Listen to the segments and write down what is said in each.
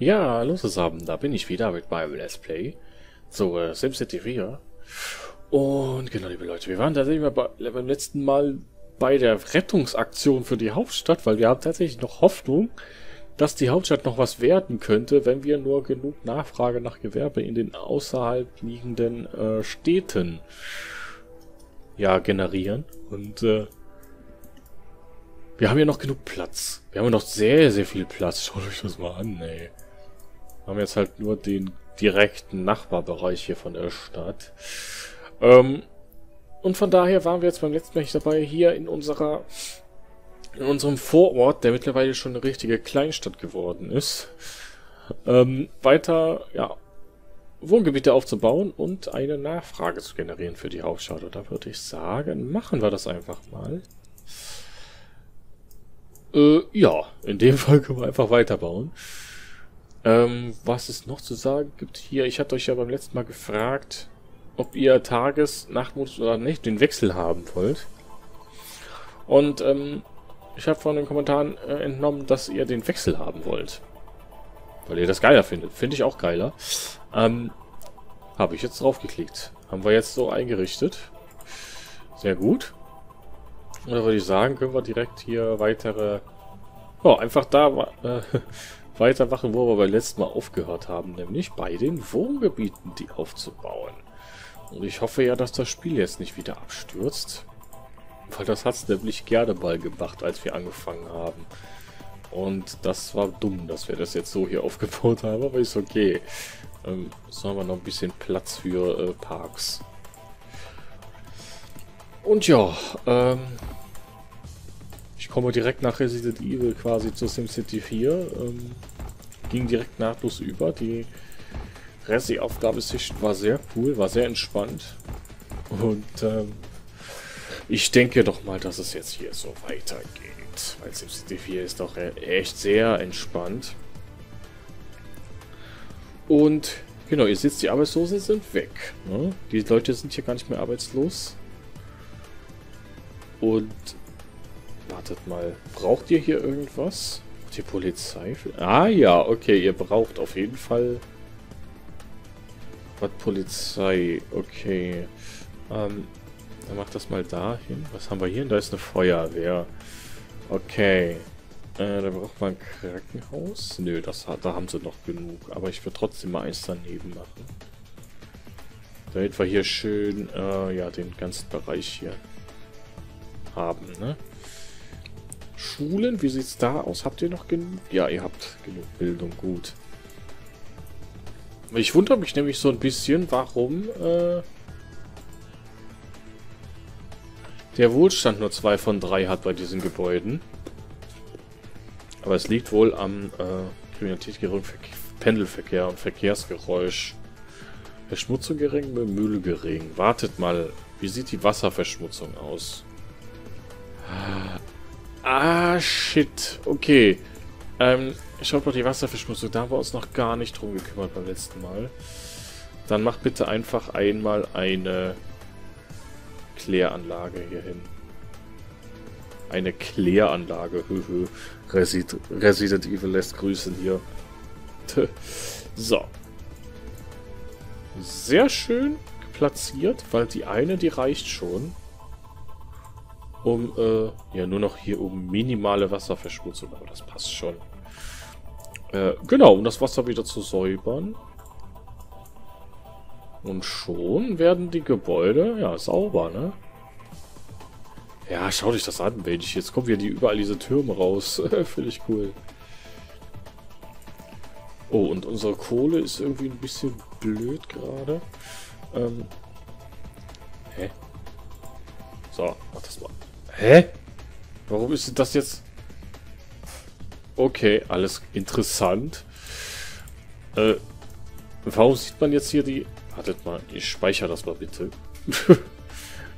Ja, hallo zusammen, da bin ich wieder mit meinem Let's Play zu SimCity 4. Und genau, liebe Leute, wir waren tatsächlich beim letzten Mal bei der Rettungsaktion für die Hauptstadt, weil wir haben tatsächlich noch Hoffnung, dass die Hauptstadt noch was werden könnte, wenn wir nur genug Nachfrage nach Gewerbe in den außerhalb liegenden Städten ja generieren. Und wir haben ja noch genug Platz. Wir haben ja noch sehr, sehr viel Platz. Schaut euch das mal an, ey. Wir haben jetzt halt nur den direkten Nachbarbereich hier von der Stadt. Und von daher waren wir jetzt beim letzten Mal dabei, hier in unserem Vorort, der mittlerweile schon eine richtige Kleinstadt geworden ist, weiter, ja, Wohngebiete aufzubauen und eine Nachfrage zu generieren für die Hauptstadt. Und da würde ich sagen, machen wir das einfach mal. Ja, in dem Fall können wir einfach weiterbauen. Was es noch zu sagen gibt hier, ich hatte euch ja beim letzten Mal gefragt, ob ihr Tages-, Nachtmodus oder nicht den Wechsel haben wollt. Und ich habe von den Kommentaren entnommen, dass ihr den Wechsel haben wollt. Weil ihr das geiler findet. Finde ich auch geiler. Habe ich jetzt drauf geklickt. Haben wir jetzt so eingerichtet. Sehr gut. Und da würde ich sagen, können wir direkt hier weitere... Ja, einfach da weitermachen, wo wir beim letzten Mal aufgehört haben. Nämlich bei den Wohngebieten, die aufzubauen. Und ich hoffe ja, dass das Spiel jetzt nicht wieder abstürzt. Weil das hat es nämlich gerne mal gemacht, als wir angefangen haben. Und das war dumm, dass wir das jetzt so hier aufgebaut haben. Aber ist okay. So haben wir noch ein bisschen Platz für Parks. Und ja, ich komme direkt nach Resident Evil quasi zu SimCity 4, ging direkt nahtlos über. Die restliche Aufgabeschicht war sehr cool, war sehr entspannt und ich denke doch mal, dass es jetzt hier so weitergeht, weil SimCity 4 ist doch echt sehr entspannt. Und genau, ihr seht, die Arbeitslosen sind weg, ne? Die Leute sind hier gar nicht mehr arbeitslos. Und wartet mal, braucht ihr hier irgendwas? Die Polizei? Ah ja, okay, ihr braucht auf jeden Fall was Polizei. Okay, dann macht das mal dahin. Was haben wir hier? Da ist eine Feuerwehr. Okay, da braucht man ein Krankenhaus. Nö, da haben sie noch genug. Aber ich will trotzdem mal eins daneben machen. Damit wir hier schön, ja, den ganzen Bereich hier haben, ne? Schulen, wie sieht's da aus? Habt ihr noch genug? Ja, ihr habt genug Bildung, gut. Ich wundere mich nämlich so ein bisschen, warum der Wohlstand nur 2 von 3 hat bei diesen Gebäuden. Aber es liegt wohl am Kriminalität geringen Pendelverkehr und Verkehrsgeräusch. Verschmutzung gering, Müll gering. Wartet mal, wie sieht die Wasserverschmutzung aus? Ah, shit. Okay. Schaut mal, die Wasserverschmutzung. Da haben wir uns noch gar nicht drum gekümmert beim letzten Mal. Dann macht bitte einfach einmal eine Kläranlage hier hin. Eine Kläranlage. Resident Evil lässt grüßen hier. So. Sehr schön platziert, weil die eine, die reicht schon. Um, ja, nur noch hier oben minimale Wasserverschmutzung, aber das passt schon. Genau, um das Wasser wieder zu säubern. Und schon werden die Gebäude, ja, sauber, ne? Ja, schau dich das an, Mensch. Jetzt kommen überall diese Türme raus. Finde ich cool. Oh, und unsere Kohle ist irgendwie ein bisschen blöd gerade. Hä? So, mach das mal. Hä? Warum ist das jetzt? Okay, alles interessant. Warum sieht man jetzt hier die... Wartet mal, ich speichere das mal bitte.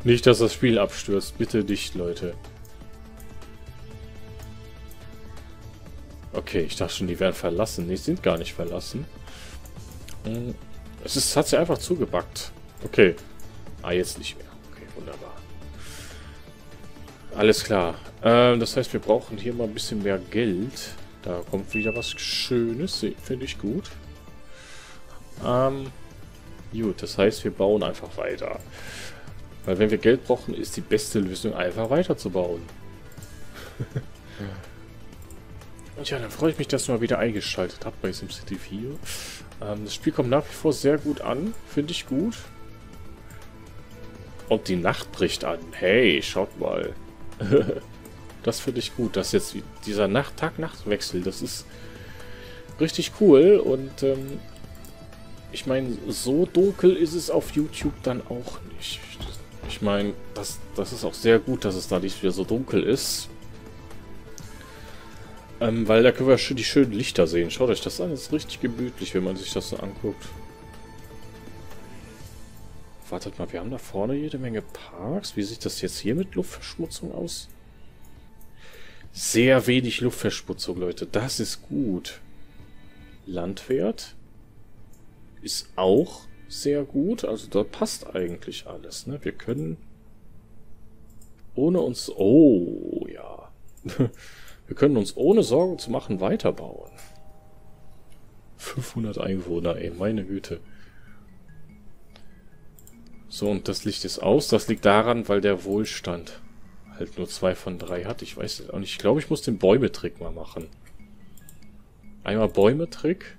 Nicht, dass das Spiel abstürzt. Bitte nicht, Leute. Okay, ich dachte schon, die werden verlassen. Die sind gar nicht verlassen. Es hat sich einfach zugebackt. Okay. Ah, jetzt nicht mehr. Okay, wunderbar. Alles klar. Das heißt, wir brauchen hier mal ein bisschen mehr Geld. Da kommt wieder was Schönes, finde ich gut. Gut, das heißt, wir bauen einfach weiter. Weil wenn wir Geld brauchen, ist die beste Lösung, einfach weiterzubauen. Und ja, dann freue ich mich, dass ihr mal wieder eingeschaltet habt bei SimCity 4. Das Spiel kommt nach wie vor sehr gut an, finde ich gut. Und die Nacht bricht an. Hey, schaut mal. Das finde ich gut, dass jetzt dieser Nacht-Tag-Nacht-Wechsel, das ist richtig cool. Und ich meine, so dunkel ist es auf YouTube dann auch nicht. Ich meine, das ist auch sehr gut, dass es da nicht wieder so dunkel ist. Weil da können wir die schönen Lichter sehen. Schaut euch das an, das ist richtig gemütlich, wenn man sich das so anguckt. Wartet mal, wir haben da vorne jede Menge Parks. Wie sieht das jetzt hier mit Luftverschmutzung aus? Sehr wenig Luftverschmutzung, Leute. Das ist gut. Landwirt ist auch sehr gut. Also da passt eigentlich alles, ne? Wir können ohne uns... Oh, ja. Wir können uns ohne Sorgen zu machen weiterbauen. 500 Einwohner, ey. Meine Güte. So, und das Licht ist aus. Das liegt daran, weil der Wohlstand halt nur 2 von 3 hat. Ich weiß es auch nicht. Ich glaube, ich muss den Bäume-Trick mal machen. Einmal Bäume-Trick.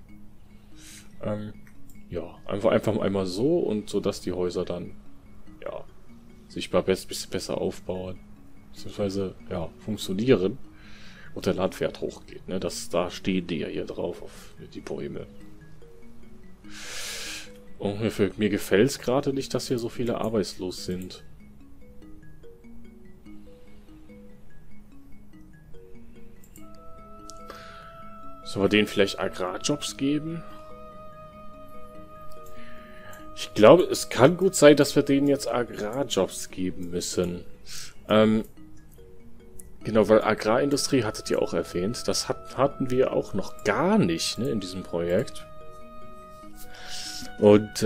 Ja, einfach einmal so und so, dass die Häuser dann, ja, sich mal ein bisschen besser aufbauen. Beziehungsweise, ja, funktionieren. Und der Landwert hochgeht, ne? Da stehen die ja hier drauf, auf die Bäume. Und mir gefällt es gerade nicht, dass hier so viele arbeitslos sind. Sollen wir denen vielleicht Agrarjobs geben? Ich glaube, es kann gut sein, dass wir denen jetzt Agrarjobs geben müssen. Genau, weil Agrarindustrie hattet ihr auch erwähnt. Das hatten wir auch noch gar nicht, ne, in diesem Projekt. Und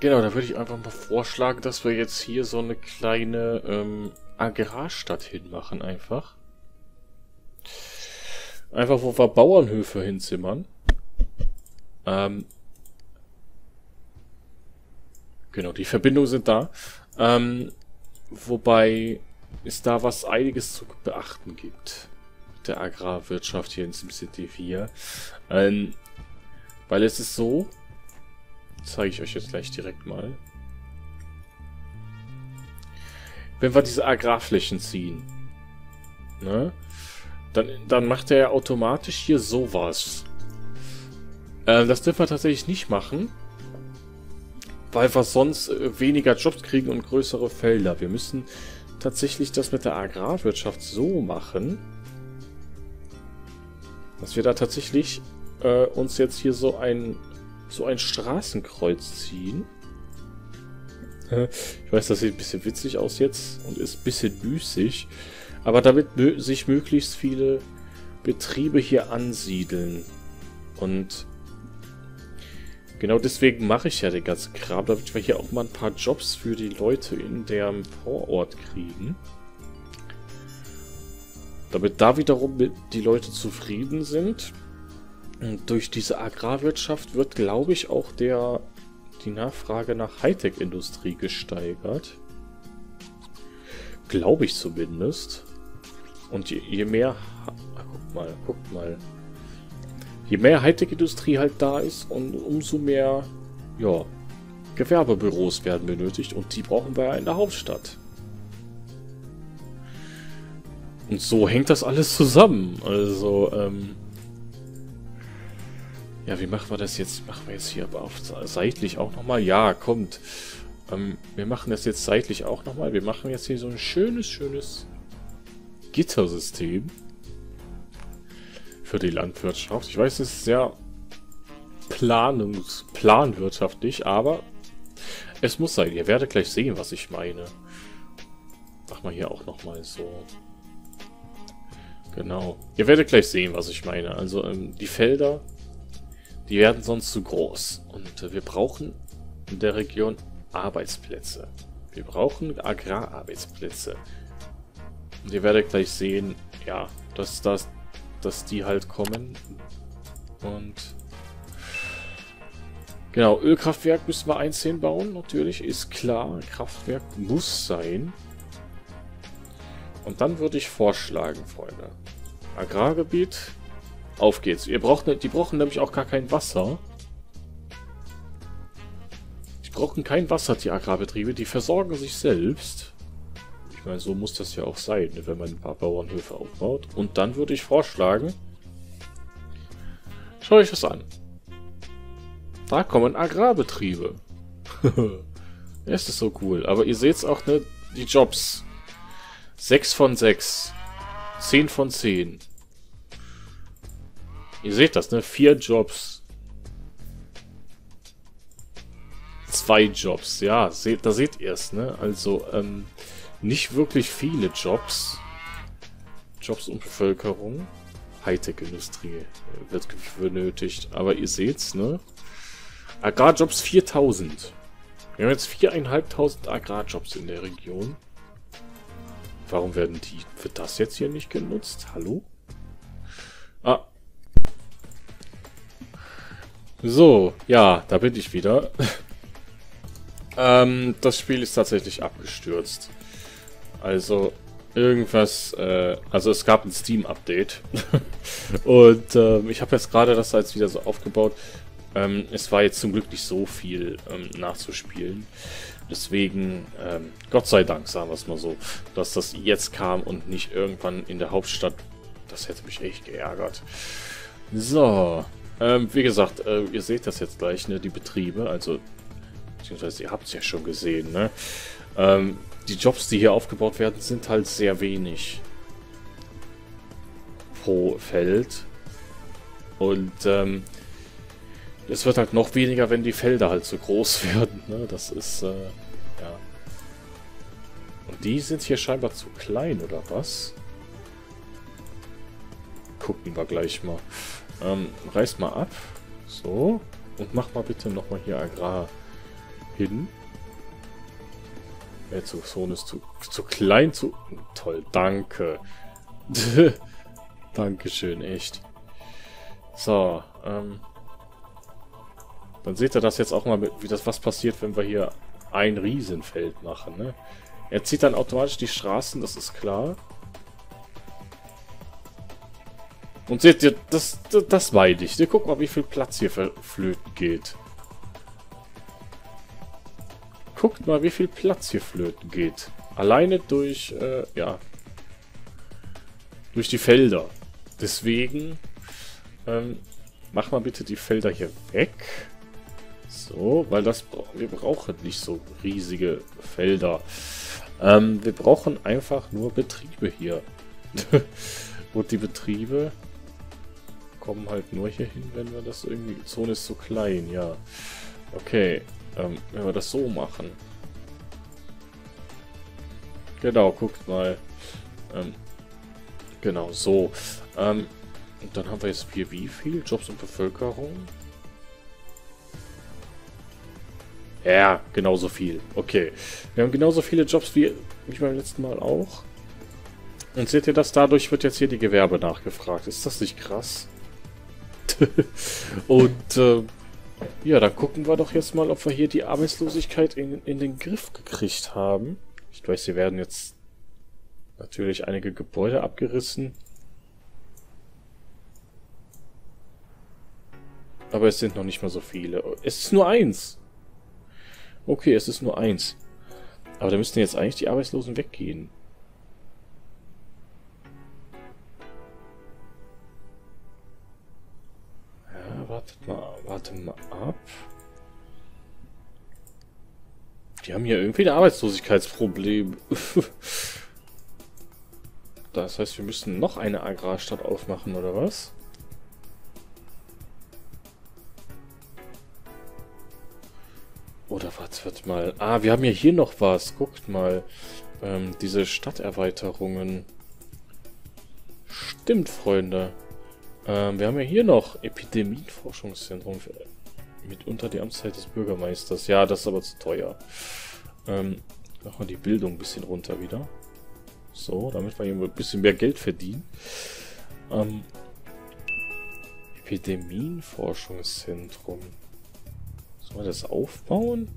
genau, da würde ich einfach mal vorschlagen, dass wir jetzt hier so eine kleine Agrarstadt hinmachen einfach. Einfach, wo wir Bauernhöfe hinzimmern. Genau, die Verbindungen sind da. Wobei... ist da was einiges zu beachten gibt mit der Agrarwirtschaft hier in SimCity 4. Weil es ist so, zeige ich euch jetzt gleich direkt mal. Wenn wir diese Agrarflächen ziehen, ne, dann macht er ja automatisch hier sowas. Das dürfen wir tatsächlich nicht machen, weil wir sonst weniger Jobs kriegen und größere Felder. Wir müssen tatsächlich das mit der Agrarwirtschaft so machen, dass wir da tatsächlich uns jetzt hier so ein Straßenkreuz ziehen. Ich weiß, das sieht ein bisschen witzig aus jetzt und ist ein bisschen müßig, aber damit sich möglichst viele Betriebe hier ansiedeln. Und genau deswegen mache ich ja den ganzen Kram, damit wir hier auch mal ein paar Jobs für die Leute in dem Vorort kriegen. Damit da wiederum die Leute zufrieden sind. Und durch diese Agrarwirtschaft wird, glaube ich, auch die Nachfrage nach Hightech-Industrie gesteigert. Glaube ich zumindest. Und je mehr... Guckt mal. Je mehr Hightech-Industrie halt da ist und umso mehr, ja, Gewerbebüros werden benötigt und die brauchen wir ja in der Hauptstadt. Und so hängt das alles zusammen. Also, ja, wie machen wir das jetzt? Machen wir jetzt hier aber seitlich auch nochmal? Ja, kommt. Wir machen das jetzt seitlich auch nochmal. Wir machen jetzt hier so ein schönes Gittersystem. Für die Landwirtschaft. Ich weiß, es ist sehr planwirtschaftlich, aber es muss sein. Ihr werdet gleich sehen, was ich meine. Mach mal hier auch nochmal so. Genau. Ihr werdet gleich sehen, was ich meine. Also die Felder, die werden sonst zu groß. Und wir brauchen in der Region Arbeitsplätze. Wir brauchen Agrararbeitsplätze. Und ihr werdet gleich sehen, ja, dass das dass die halt kommen. Und genau, Ölkraftwerk müssen wir eins hinbauen, natürlich, ist klar. Kraftwerk muss sein. Und dann würde ich vorschlagen, Freunde. Agrargebiet, auf geht's. Die brauchen nämlich auch gar kein Wasser. Die brauchen kein Wasser, die Agrarbetriebe. Die versorgen sich selbst. Ich meine, so muss das ja auch sein, wenn man ein paar Bauernhöfe aufbaut. Und dann würde ich vorschlagen, schau euch das an. Da kommen Agrarbetriebe. Es ist so cool. Aber ihr seht's auch, ne? Die Jobs. 6 von 6. 10 von 10. Ihr seht das, ne? 4 Jobs. 2 Jobs. Ja, da seht ihr es, ne? Also, nicht wirklich viele Jobs. Jobs und Bevölkerung. Hightech-Industrie wird benötigt. Aber ihr seht's, ne? Agrarjobs 4000. Wir haben jetzt 4500 Agrarjobs in der Region. Warum werden die für das jetzt hier nicht genutzt? Hallo? Ah. So, ja, da bin ich wieder. Das Spiel ist tatsächlich abgestürzt. Also, irgendwas... also, es gab ein Steam-Update. Und ich habe jetzt gerade das jetzt wieder so aufgebaut. Es war jetzt zum Glück nicht so viel nachzuspielen. Deswegen, Gott sei Dank, sagen wir es mal so, dass das jetzt kam und nicht irgendwann in der Hauptstadt. Das hätte mich echt geärgert. So, wie gesagt, ihr seht das jetzt gleich, ne, die Betriebe, also, beziehungsweise ihr habt es ja schon gesehen, ne. Die Jobs, die hier aufgebaut werden, sind halt sehr wenig pro Feld. Und, es wird halt noch weniger, wenn die Felder halt so groß werden. Ne? Das ist, ja. Und die sind hier scheinbar zu klein, oder was? Gucken wir gleich mal. Reiß mal ab. So. Und mach mal bitte nochmal hier Agrar hin. Der Zone ist zu klein, zu... Toll, danke. Dankeschön, echt. So, dann seht ihr das jetzt auch mal, wie das was passiert, wenn wir hier ein Riesenfeld machen. Ne? Er zieht dann automatisch die Straßen, das ist klar. Und seht ihr, das meine ich. Guck mal, wie viel Platz hier flöten geht. Guckt mal, wie viel Platz hier flöten geht. Alleine durch, ja, durch die Felder. Deswegen, mach mal bitte die Felder hier weg. So, weil das wir brauchen nicht so riesige Felder. Wir brauchen einfach nur Betriebe hier. Und die Betriebe kommen halt nur hier hin, wenn wir das irgendwie... Die Zone ist so klein, ja. Okay, wenn wir das so machen. Genau, guckt mal. Genau, so. Und dann haben wir jetzt hier wie viel? Jobs und Bevölkerung? Ja, genauso viel. Okay. Wir haben genauso viele Jobs wie beim letzten Mal auch. Und seht ihr das? Dadurch wird jetzt hier die Gewerbe nachgefragt. Ist das nicht krass? Und ja, dann gucken wir doch jetzt mal, ob wir hier die Arbeitslosigkeit in den Griff gekriegt haben. Ich weiß, hier werden jetzt natürlich einige Gebäude abgerissen. Aber es sind noch nicht mal so viele. Es ist nur eins. Okay, es ist nur eins. Aber da müssten jetzt eigentlich die Arbeitslosen weggehen. Ja, warte mal ab. Die haben hier irgendwie ein Arbeitslosigkeitsproblem. Das heißt, wir müssen noch eine Agrarstadt aufmachen, oder was? Oder was wird mal... Ah, wir haben ja hier noch was. Guckt mal. Diese Stadterweiterungen. Stimmt, Freunde. Wir haben ja hier noch Epidemienforschungszentrum. Mitunter die Amtszeit des Bürgermeisters. Ja, das ist aber zu teuer. Machen wir die Bildung ein bisschen runter wieder. So, damit wir hier ein bisschen mehr Geld verdienen. Epidemienforschungszentrum. Sollen wir das aufbauen?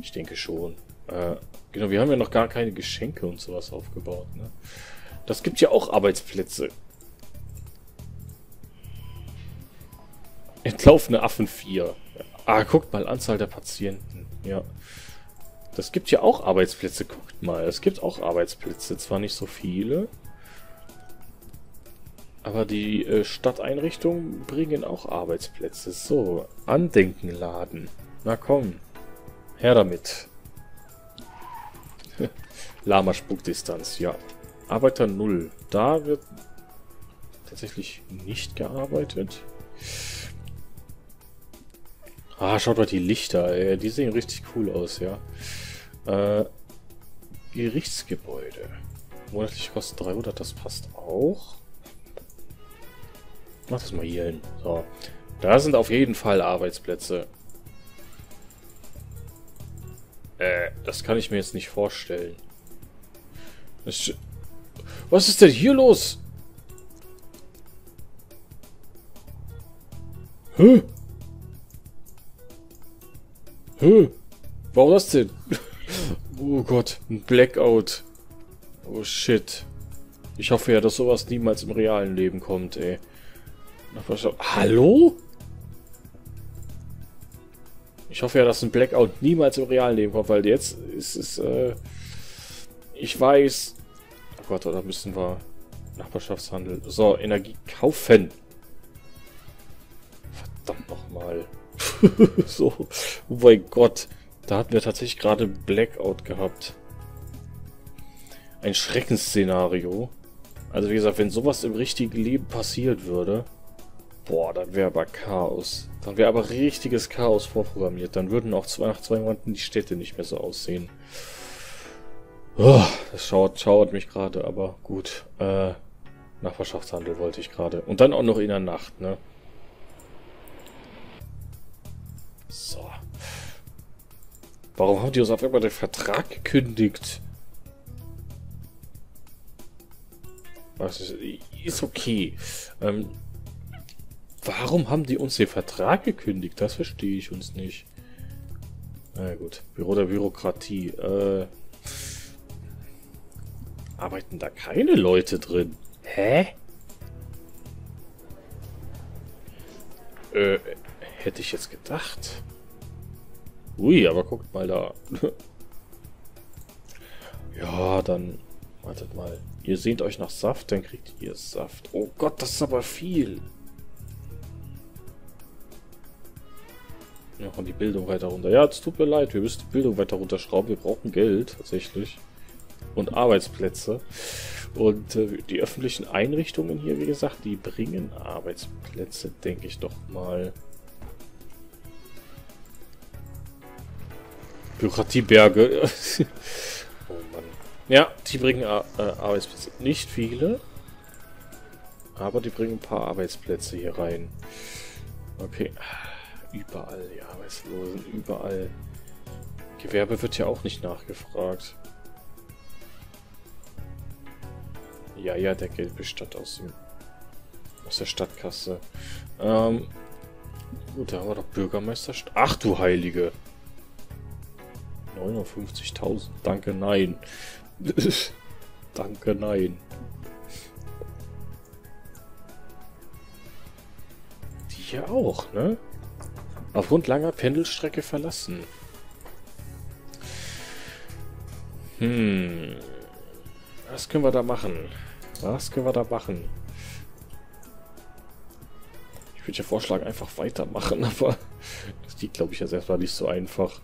Ich denke schon. Genau, wir haben ja noch gar keine Geschenke und sowas aufgebaut, ne? Das gibt ja auch Arbeitsplätze. Entlaufene Affen 4. Ah, guckt mal, Anzahl der Patienten. Ja. Das gibt ja auch Arbeitsplätze. Guckt mal, es gibt auch Arbeitsplätze. Zwar nicht so viele, aber die Stadteinrichtungen bringen auch Arbeitsplätze. So, Andenkenladen. Na komm, her damit. Lama-Spuckdistanz, ja. Arbeiter 0. Da wird tatsächlich nicht gearbeitet. Ah, schaut mal die Lichter. Ey. Die sehen richtig cool aus, ja. Gerichtsgebäude. Monatlich kostet 300, das passt auch. Mach das mal hier hin. So. Da sind auf jeden Fall Arbeitsplätze. Das kann ich mir jetzt nicht vorstellen. Was ist denn hier los? Hä? Hä? Warum das denn? Oh Gott, ein Blackout. Oh shit. Ich hoffe ja, dass sowas niemals im realen Leben kommt, ey. Hallo? Ich hoffe ja, dass ein Blackout niemals im realen Leben kommt, weil jetzt ist es, ich weiß... Oh Gott, da müssen wir Nachbarschaftshandel... So, Energie kaufen. Verdammt nochmal. So, oh mein Gott. Da hatten wir tatsächlich gerade einen Blackout gehabt. Ein Schreckensszenario. Also wie gesagt, wenn sowas im richtigen Leben passiert würde... Boah, dann wäre aber Chaos. Dann wäre aber richtiges Chaos vorprogrammiert. Dann würden auch nach 2 Monaten die Städte nicht mehr so aussehen. Oh, das schauert mich gerade, aber gut. Nachbarschaftshandel wollte ich gerade. Und dann auch noch in der Nacht, ne? So. Warum haben die uns auf einmal den Vertrag gekündigt? Was ist okay. Warum haben die uns den Vertrag gekündigt? Das verstehe ich uns nicht. Na gut, Büro der Bürokratie. Arbeiten da keine Leute drin? Hä? Hätte ich jetzt gedacht. Ui, aber guckt mal da. Ja, dann... Wartet mal. Ihr sehnt euch nach Saft, dann kriegt ihr Saft. Oh Gott, das ist aber viel. Ja, und die Bildung weiter runter. Ja, es tut mir leid, wir müssen die Bildung weiter runterschrauben. Wir brauchen Geld, tatsächlich. Und Arbeitsplätze. Und die öffentlichen Einrichtungen hier, wie gesagt, die bringen Arbeitsplätze, denke ich doch mal. Bürokratieberge. Oh Mann. Ja, die bringen Arbeitsplätze. Nicht viele. Aber die bringen ein paar Arbeitsplätze hier rein. Okay. Überall, die Arbeitslosen, überall. Gewerbe wird ja auch nicht nachgefragt. Ja, der Geldbestand aus der Stadtkasse. Gut, da haben wir doch Bürgermeister... Ach du Heilige! 59.000, danke, nein. Danke, nein. Die hier auch, ne? Aufgrund langer Pendelstrecke verlassen. Hm. Was können wir da machen? Was können wir da machen? Ich würde ja vorschlagen, einfach weitermachen, aber das geht, glaube ich, jetzt erstmal nicht so einfach.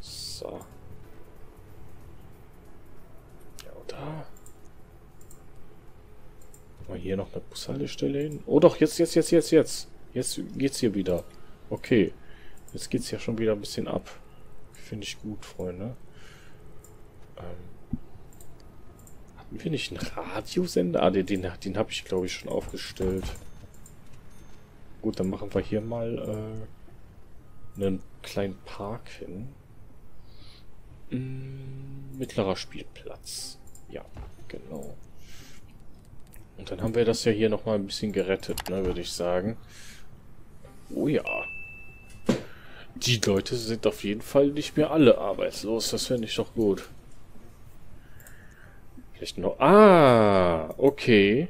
So. Ja, oder? Mal hier noch eine Bushaltestelle hin. Oh doch, jetzt. Jetzt geht's hier wieder. Okay, jetzt geht's ja schon wieder ein bisschen ab. Finde ich gut, Freunde. Hatten wir nicht einen Radiosender? Ah, den habe ich, glaube ich, schon aufgestellt. Gut, dann machen wir hier mal einen kleinen Park hin. Mittlerer Spielplatz. Ja, genau. Und dann haben wir das ja hier nochmal ein bisschen gerettet, ne, würde ich sagen. Oh ja. Die Leute sind auf jeden Fall nicht mehr alle arbeitslos. Das finde ich doch gut. Vielleicht noch... Ah, okay.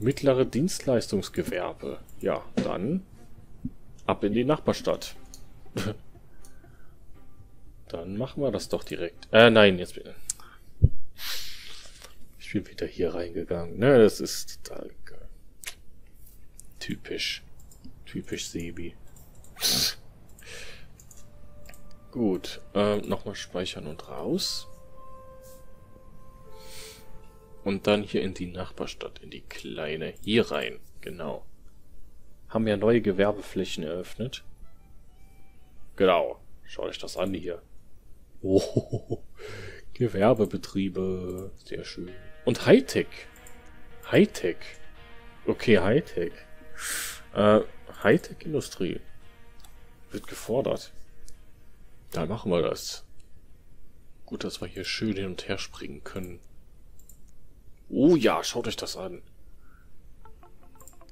Mittlere Dienstleistungsgewerbe. Ja, dann ab in die Nachbarstadt. Dann machen wir das doch direkt. Nein, jetzt bin ich wieder hier reingegangen. Ne, das ist total geil. Typisch. Typisch Sebi. Gut, nochmal speichern und raus. Und dann hier in die Nachbarstadt, in die kleine, hier rein, genau. Haben ja neue Gewerbeflächen eröffnet. Genau, schaut euch das an hier. Oh, Gewerbebetriebe, sehr schön. Und Hightech. Hightech. Okay, Hightech. Hightech-Industrie wird gefordert. Dann machen wir das. Gut, dass wir hier schön hin und her springen können. Oh ja, schaut euch das an.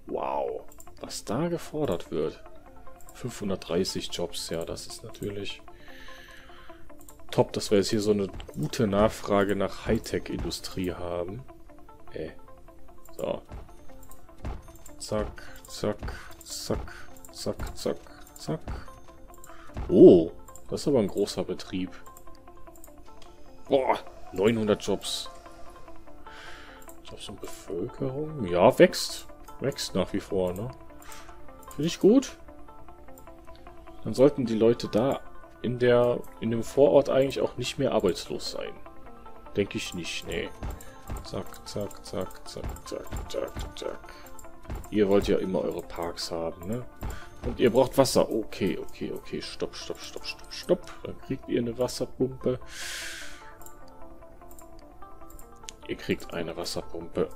Wow, was da gefordert wird. 530 Jobs, ja, das ist natürlich top, dass wir jetzt hier so eine gute Nachfrage nach Hightech-Industrie haben. So. Zack, zack, zack, zack, zack, zack. Oh. Das ist aber ein großer Betrieb. Boah, 900 Jobs. Jobs und Bevölkerung. Ja, wächst. Wächst nach wie vor, ne? Finde ich gut. Dann sollten die Leute da in dem Vorort eigentlich auch nicht mehr arbeitslos sein. Denke ich nicht, nee. Zack, zack, zack, zack, zack, zack, zack. Ihr wollt ja immer eure Parks haben, ne? Und ihr braucht Wasser. Okay, okay, okay. Stopp, stopp, stopp, stopp, stopp. Dann kriegt ihr eine Wasserpumpe. Ihr kriegt eine Wasserpumpe.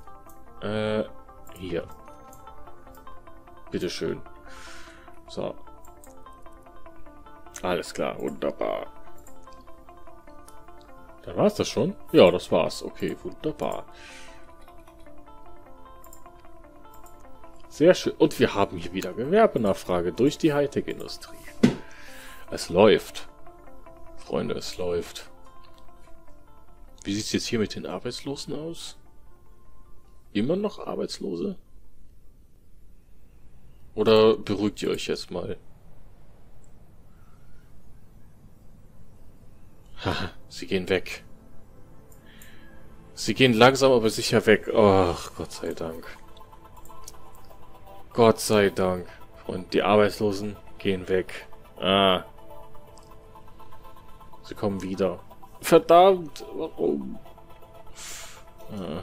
Hier. Bitteschön. So. Alles klar, wunderbar. Dann war's das schon? Ja, das war's. Okay, wunderbar. Sehr schön. Und wir haben hier wieder Gewerbenachfrage durch die Hightech-Industrie. Es läuft. Freunde, es läuft. Wie sieht es jetzt hier mit den Arbeitslosen aus? Immer noch Arbeitslose? Oder beruhigt ihr euch jetzt mal? Haha, sie gehen weg. Sie gehen langsam, aber sicher weg. Ach, Gott sei Dank. Gott sei Dank. Und die Arbeitslosen gehen weg. Ah. Sie kommen wieder. Verdammt, warum? Ah.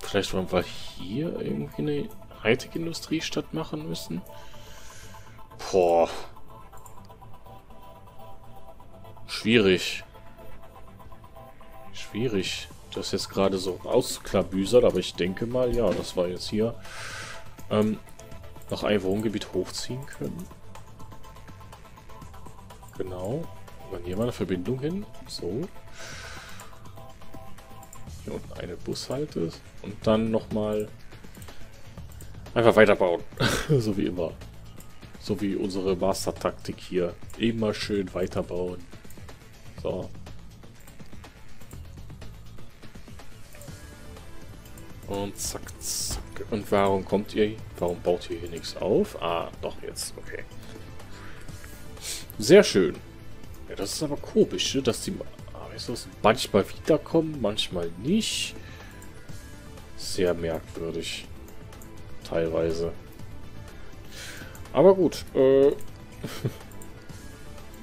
Vielleicht wollen wir hier irgendwie eine Hightech-Industriestadt machen müssen. Boah. Schwierig. Schwierig. Das jetzt gerade so ausklabüsert, aber ich denke mal, ja, das war jetzt hier noch ein Wohngebiet hochziehen können. Genau. Dann hier mal eine Verbindung hin. So. Hier unten eine Bushalte. Und dann nochmal einfach weiterbauen. So wie immer. So wie unsere Mastertaktik hier. Immer schön weiterbauen. So. Und zack, zack. Und warum kommt ihr? Warum baut ihr hier nichts auf? Ah, doch jetzt. Okay. Sehr schön. Ja, das ist aber komisch, dass die Arbeitslosen manchmal wiederkommen, manchmal nicht. Sehr merkwürdig. Teilweise. Aber gut.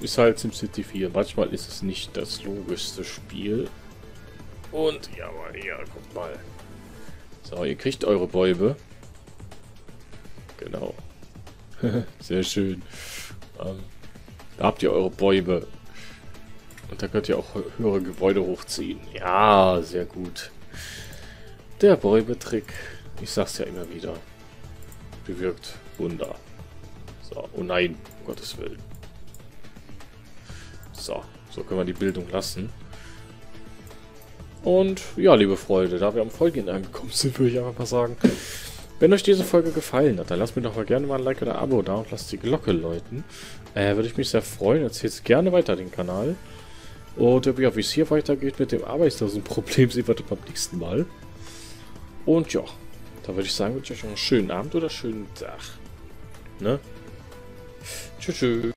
Ist halt SimCity 4. Manchmal ist es nicht das logischste Spiel. Und ja, mal hier, guck mal. So, ihr kriegt eure Bäume. Genau. Sehr schön. Da habt ihr eure Bäume. Und da könnt ihr auch höhere Gebäude hochziehen. Ja, sehr gut. Der Bäume-Trick. Ich sag's ja immer wieder. Bewirkt Wunder. So, oh nein, um Gottes Willen. So, so können wir die Bildung lassen. Und ja, liebe Freunde, da wir am Folgeende angekommen sind, würde ich einfach mal sagen, wenn euch diese Folge gefallen hat, dann lasst mir doch mal gerne mal ein Like oder ein Abo da und lasst die Glocke läuten. Würde ich mich sehr freuen. Erzählt gerne weiter den Kanal. Und ja, wie es hier weitergeht mit dem Arbeitslosenproblem, sehen wir dann beim nächsten Mal. Und ja, da würde ich sagen, wünsche ich euch einen schönen Abend oder schönen Tag. Ne? Tschüss.